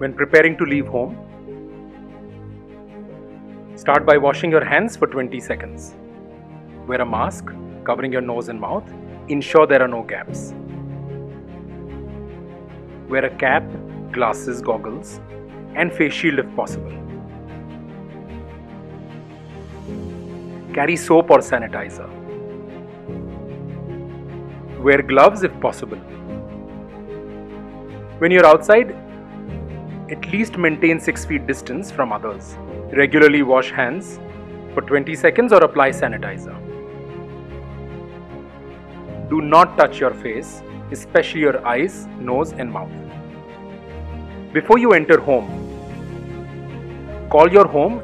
when preparing to leave home. Start by washing your hands for 20 seconds. Wear a mask, covering your nose and mouth. Ensure there are no gaps. Wear a cap, glasses, goggles, and face shield if possible. Carry soap or sanitizer. Wear gloves if possible. When you're outside, at least maintain 6 feet distance from others. Regularly wash hands for 20 seconds or apply sanitizer. Do not touch your face, especially your eyes, nose and mouth. Before you enter home, call your home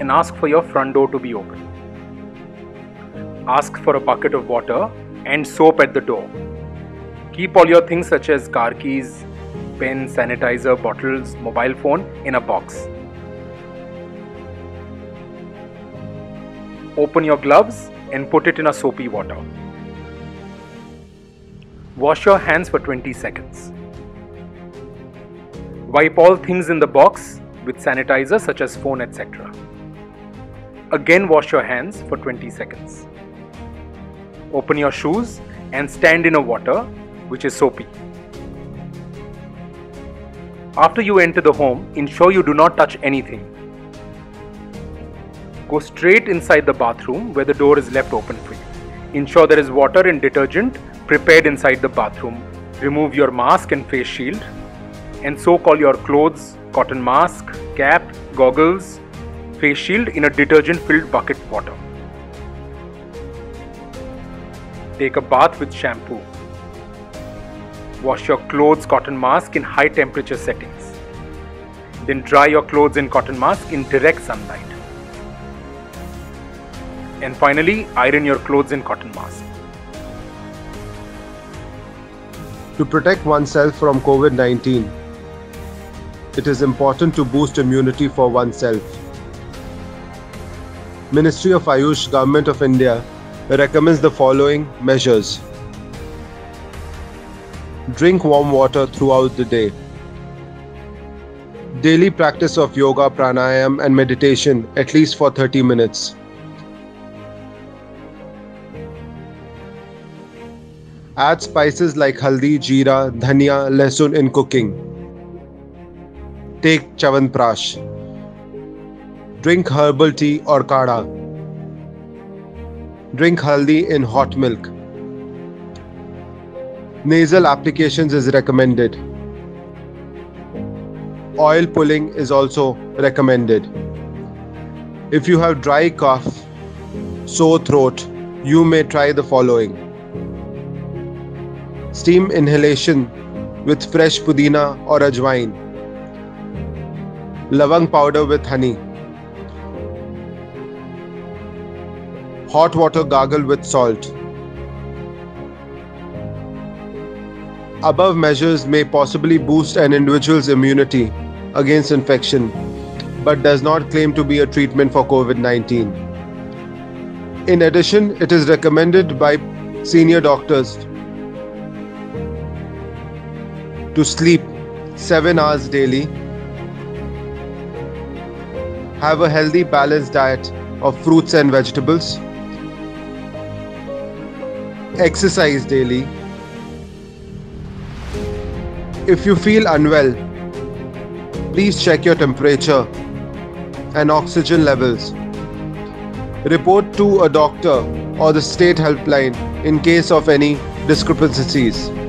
and ask for your front door to be open. Ask for a bucket of water and soap at the door. Keep all your things such as car keys, pen, sanitizer, bottles, mobile phone in a box. Open your gloves and put it in a soapy water. Wash your hands for 20 seconds. Wipe all things in the box with sanitizer such as phone, etc. Again, wash your hands for 20 seconds. Open your shoes and stand in a water which is soapy. After you enter the home, ensure you do not touch anything. Go straight inside the bathroom where the door is left open for you. Ensure there is water and detergent prepared inside the bathroom. Remove your mask and face shield and soak all your clothes, cotton mask, cap, goggles, face shield in a detergent-filled bucket water. Take a bath with shampoo. Wash your clothes, cotton mask in high temperature settings. Then dry your clothes and cotton mask in direct sunlight. And finally, iron your clothes and cotton mask. To protect oneself from COVID-19, it is important to boost immunity for oneself. Ministry of Ayush, Government of India recommends the following measures. Drink warm water throughout the day. Daily practice of yoga, pranayam and meditation at least for 30 minutes. Add spices like haldi, jeera, dhania, lehsun in cooking. Take chawanprash. Drink herbal tea or kada. Drink haldi in hot milk. Nasal applications is recommended. Oil pulling is also recommended. If you have dry cough, sore throat, you may try the following. Steam inhalation with fresh pudina or ajwain. Laung powder with honey. Hot water gargle with salt. Above measures may possibly boost an individual's immunity against infection, but does not claim to be a treatment for COVID-19. In addition, it is recommended by senior doctors to sleep 7 hours daily, have a healthy balanced diet of fruits and vegetables, exercise daily. If you feel unwell, please check your temperature and oxygen levels. Report to a doctor or the state helpline in case of any discrepancies.